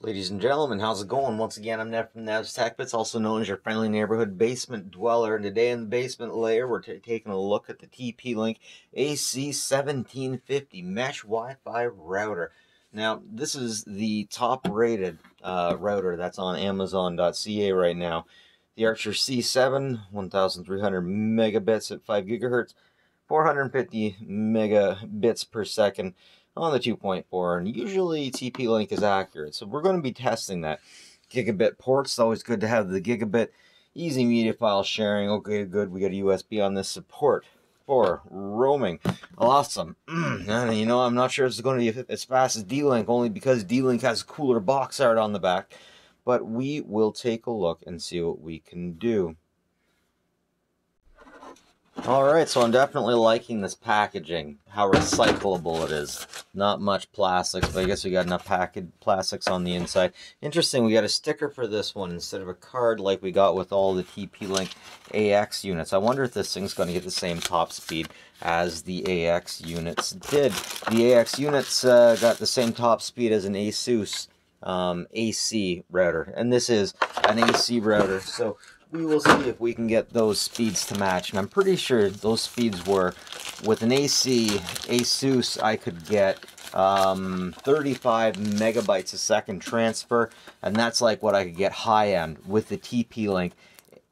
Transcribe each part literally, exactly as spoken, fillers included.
Ladies and gentlemen, how's it going? Once again, I'm Nev from Nev's Tech Bits, also known as your friendly neighborhood basement dweller. And today in the basement layer, we're taking a look at the T P-Link A C seventeen fifty mesh Wi-Fi router. Now, this is the top-rated uh, router that's on Amazon dot C A right now. The Archer A X twenty one thousand three hundred megabits at five gigahertz, four hundred fifty megabits per second. On the two point four, and usually T P-Link is accurate, so we're going to be testing that. Gigabit ports, it's always good to have the gigabit. Easy media file sharing, okay, good, we got a U S B on this. Support for roaming, awesome. And you know, I'm not sure it's going to be as fast as D-Link, only because D-Link has cooler box art on the back, but we will take a look and see what we can do. Alright, so I'm definitely liking this packaging, how recyclable it is. Not much plastics, but I guess we got enough packaged plastics on the inside. Interesting, we got a sticker for this one instead of a card like we got with all the T P-Link A X units. I wonder if this thing's going to get the same top speed as the A X units did. The A X units uh, got the same top speed as an ASUS um, A C router, and this is an A C router, so we will see if we can get those speeds to match. And I'm pretty sure those speeds were, with an A C, ASUS, I could get um, thirty-five megabytes a second transfer, and that's like what I could get high-end with the T P-Link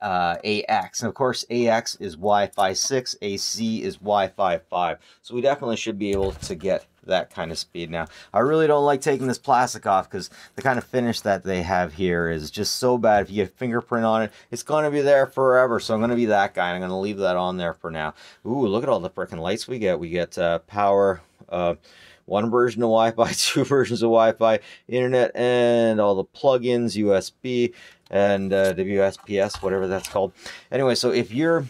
uh, A X. And of course, A X is Wi-Fi six, A C is Wi-Fi five. So we definitely should be able to get that kind of speed. Now, I really don't like taking this plastic off because the kind of finish that they have here is just so bad. If you get a fingerprint on it, it's going to be there forever. So I'm going to be that guy, and I'm going to leave that on there for now. Ooh, look at all the freaking lights we get. We get uh, power, uh, one version of Wi-Fi, two versions of Wi-Fi, internet, and all the plugins, U S B, and uh, W P S, whatever that's called. Anyway, so if you're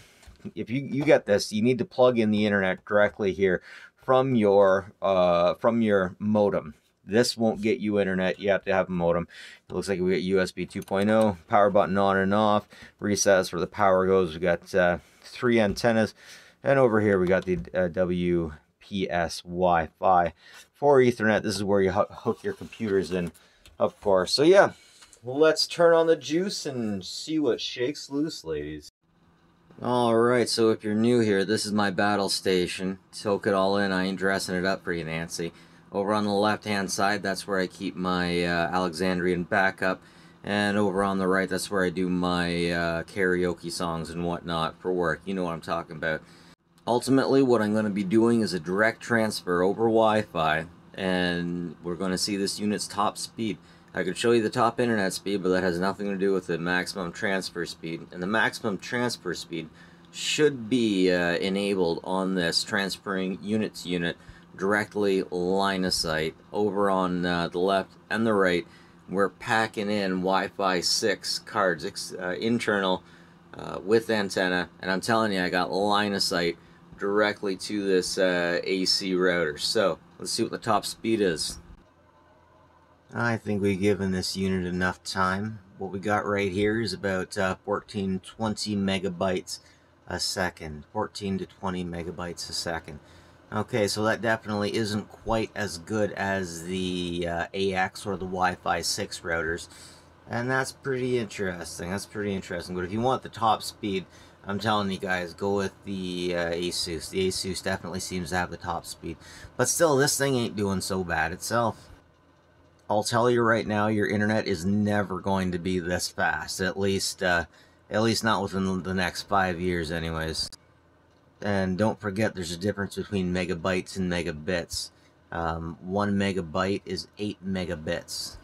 if you you get this, you need to plug in the internet directly here from your uh, from your modem. This won't get you internet. You have to have a modem. It looks like we got U S B two point oh, power button on and off, resets where the power goes. We got uh, three antennas, and over here we got the uh, W P S Wi-Fi for Ethernet. This is where you hook your computers in, of course. So yeah, let's turn on the juice and see what shakes loose, ladies. Alright, so if you're new here, this is my battle station. Soak it all in, I ain't dressing it up for you, Nancy. Over on the left-hand side, that's where I keep my uh, Alexandrian backup. And over on the right, that's where I do my uh, karaoke songs and whatnot for work. You know what I'm talking about. Ultimately, what I'm going to be doing is a direct transfer over Wi-Fi. And we're going to see this unit's top speed. I could show you the top internet speed, but that has nothing to do with the maximum transfer speed. And the maximum transfer speed should be uh, enabled on this, transferring unit to unit directly line of sight. Over on uh, the left and the right, we're packing in Wi-Fi six cards, ex uh, internal, uh, with antenna. And I'm telling you, I got line of sight directly to this uh, A C router. So let's see what the top speed is. I think we've given this unit enough time. What we got right here is about uh, fourteen twenty megabytes a second. fourteen to twenty megabytes a second. Okay, so that definitely isn't quite as good as the uh, A X or the Wi-Fi six routers. And that's pretty interesting. That's pretty interesting. But if you want the top speed, I'm telling you guys, go with the uh, ASUS. The ASUS definitely seems to have the top speed. But still, this thing ain't doing so bad itself. I'll tell you right now, your internet is never going to be this fast, at least uh, at least not within the next five years anyways. And don't forget, there's a difference between megabytes and megabits. Um, one megabyte is eight megabits.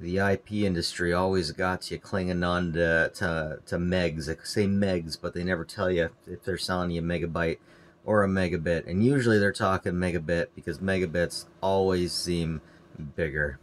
The I P industry always got you clinging on to, to, to megs. They say megs, but they never tell you if they're selling you a megabyte or a megabit. And usually they're talking megabit, because megabits always seem bigger.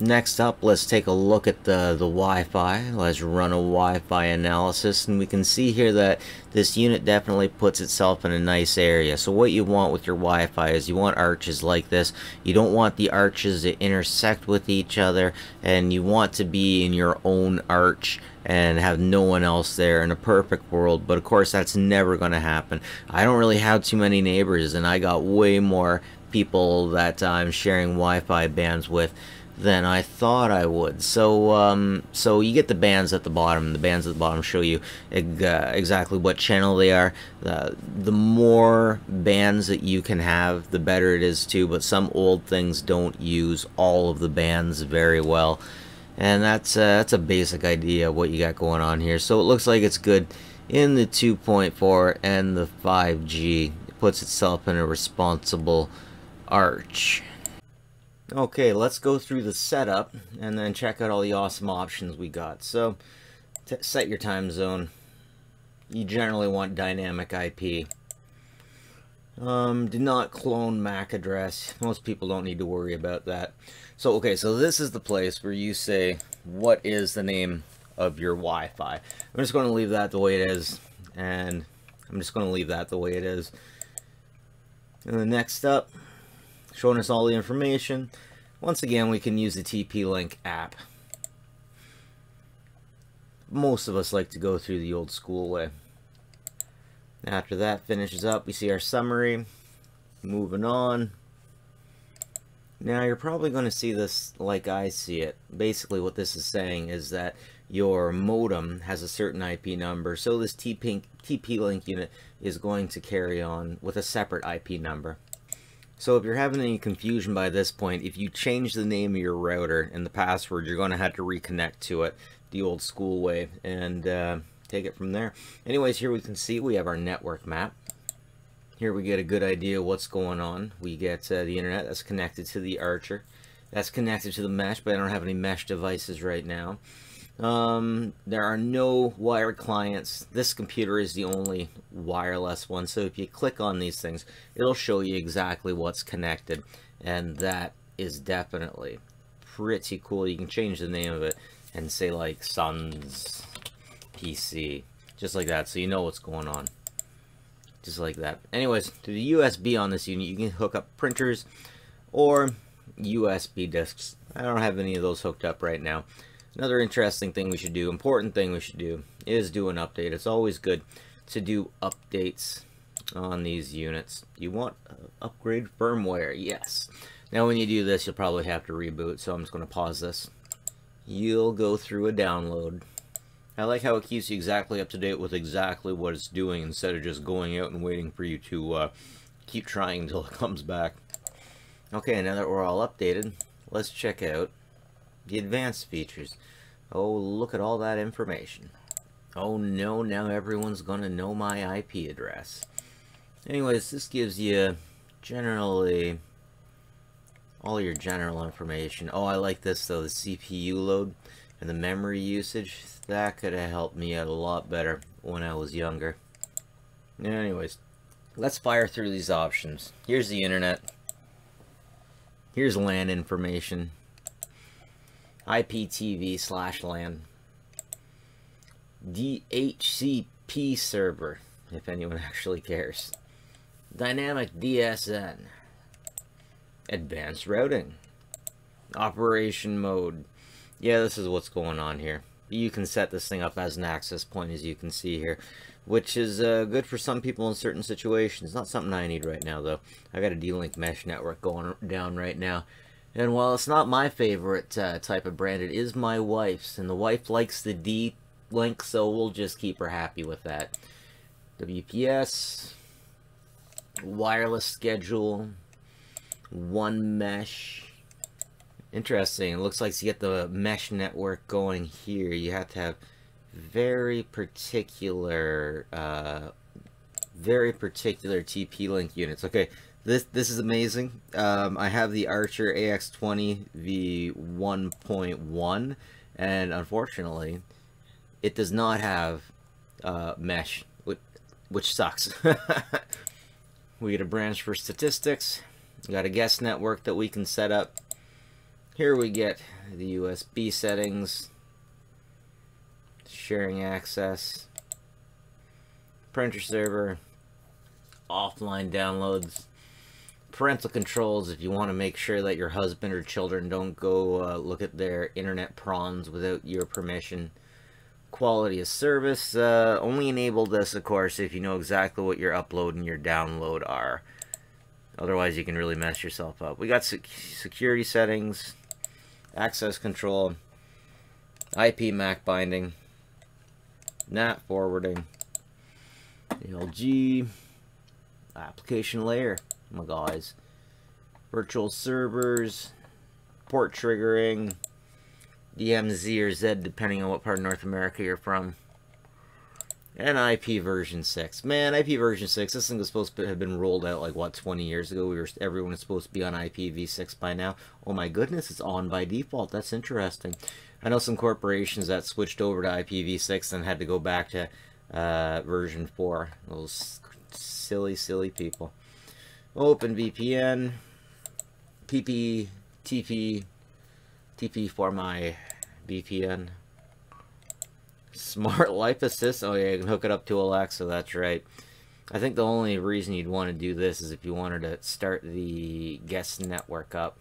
Next up, let's take a look at the, the Wi-Fi. Let's run a Wi-Fi analysis, and we can see here that this unit definitely puts itself in a nice area. So what you want with your Wi-Fi is you want arches like this. You don't want the arches to intersect with each other, and you want to be in your own arch and have no one else there in a perfect world. But of course, that's never going to happen. I don't really have too many neighbors, and I got way more people that I'm sharing Wi-Fi bands with than I thought I would. So, um, so you get the bands at the bottom. The bands at the bottom show you eg uh, exactly what channel they are. Uh, the more bands that you can have, the better it is too, but some old things don't use all of the bands very well. And that's, uh, that's a basic idea of what you got going on here. So it looks like it's good in the two point four and the five G. It puts itself in a responsible arch. Okay, let's go through the setup and then check out all the awesome options we got. So, t set your time zone. You generally want dynamic I P. Um, do not clone M A C address. Most people don't need to worry about that. So, okay, so this is the place where you say, what is the name of your Wi-Fi? I'm just going to leave that the way it is. And I'm just going to leave that the way it is. And the next up, showing us all the information. Once again, we can use the T P-Link app. Most of us like to go through the old school way. After that finishes up, we see our summary. Moving on. Now, you're probably going to see this like I see it. Basically, what this is saying is that your modem has a certain I P number, so this T P-Link unit is going to carry on with a separate I P number. So if you're having any confusion by this point, if you change the name of your router and the password, you're going to have to reconnect to it the old school way and uh, take it from there. Anyways, here we can see we have our network map. Here we get a good idea of what's going on. We get uh, the internet that's connected to the Archer. That's connected to the mesh, but I don't have any mesh devices right now. Um, there are no wired clients. This computer is the only wireless one, so if you click on these things, it'll show you exactly what's connected, and that is definitely pretty cool. You can change the name of it and say, like, Sun's P C, just like that, so you know what's going on, just like that. Anyways, to the U S B on this unit, you can hook up printers or U S B discs. I don't have any of those hooked up right now. Another interesting thing we should do, important thing we should do, is do an update. It's always good to do updates on these units. You want upgrade firmware, yes. Now when you do this, you'll probably have to reboot, so I'm just going to pause this. You'll go through a download. I like how it keeps you exactly up to date with exactly what it's doing instead of just going out and waiting for you to uh, keep trying until it comes back. Okay, now that we're all updated, let's check out the advanced features. Oh, look at all that information. Oh no, now everyone's gonna know my I P address. Anyways, this gives you generally all your general information. Oh, I like this though, the C P U load and the memory usage. That could have helped me out a lot better when I was younger. Anyways, let's fire through these options. Here's the internet. Here's LAN information. I P T V slash LAN. D H C P server, if anyone actually cares. Dynamic D S N. Advanced routing. Operation mode. Yeah, this is what's going on here. You can set this thing up as an access point, as you can see here, which is uh, good for some people in certain situations. Not something I need right now, though. I got a D-Link mesh network going down right now. And while it's not my favorite uh, type of brand, it is my wife's. And the wife likes the D-Link, so we'll just keep her happy with that. W P S, wireless schedule, one mesh. Interesting. It looks like to get the mesh network going here, you have to have very particular, uh, very particular T P-Link units. Okay. This, this is amazing. Um, I have the Archer A X twenty V one point one, and unfortunately, it does not have uh, mesh, which, which sucks. We get a branch for statistics. We got a guest network that we can set up. Here we get the U S B settings, sharing access, printer server, offline downloads, parental controls if you want to make sure that your husband or children don't go uh, look at their internet prawns without your permission. Quality of service, uh, only enable this of course if you know exactly what your upload and your download are, otherwise you can really mess yourself up. We got sec security settings, access control, I P M A C binding, N A T forwarding, A L G, application layer, my guys, virtual servers, port triggering, D M Z or Z depending on what part of North America you're from, and I P version six. Man, I P version six, this thing was supposed to have been rolled out like what, twenty years ago? We were, everyone was supposed to be on I P v six by now. Oh my goodness, it's on by default. That's interesting. I know some corporations that switched over to I P v six and had to go back to uh, version four. Those silly, silly people. OpenVPN, P P T P, T P for my V P N. Smart Life Assist. Oh yeah, you can hook it up to Alexa. That's right. I think the only reason you'd want to do this is if you wanted to start the guest network up.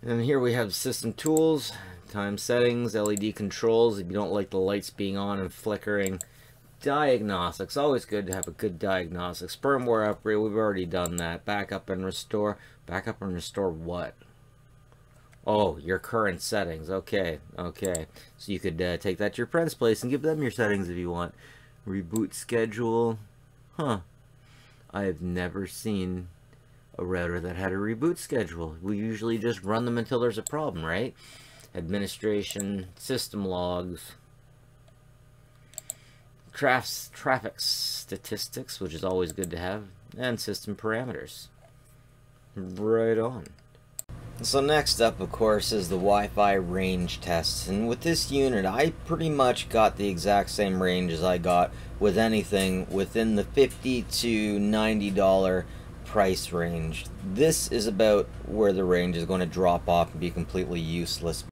And here we have system tools, time settings, L E D controls if you don't like the lights being on and flickering. Diagnostics, always good to have a good diagnostics. Firmware upgrade, we've already done that. Backup and restore. Backup and restore what? Oh, your current settings. Okay, okay. So you could uh, take that to your friend's place and give them your settings if you want. Reboot schedule. Huh. I have never seen a router that had a reboot schedule. We usually just run them until there's a problem, right? Administration, system logs, traf- traffic statistics, which is always good to have, and system parameters. Right on. So next up, of course, is the Wi-Fi range test, and with this unit I pretty much got the exact same range as I got with anything within the fifty to ninety dollar price range. This is about where the range is going to drop off and be completely useless.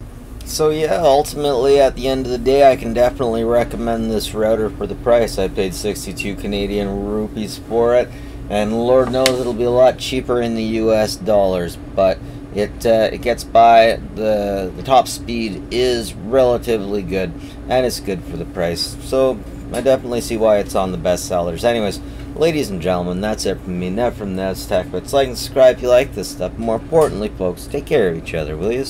So yeah, ultimately at the end of the day I can definitely recommend this router for the price. I paid sixty-two Canadian rupees for it, and Lord knows it'll be a lot cheaper in the U S dollars, but It, uh, it gets by. The, the top speed is relatively good, and it's good for the price. So I definitely see why it's on the best sellers. Anyways, ladies and gentlemen, that's it from me. Nev from Nev's Tech. But like and subscribe if you like this stuff. More importantly, folks, take care of each other, will you?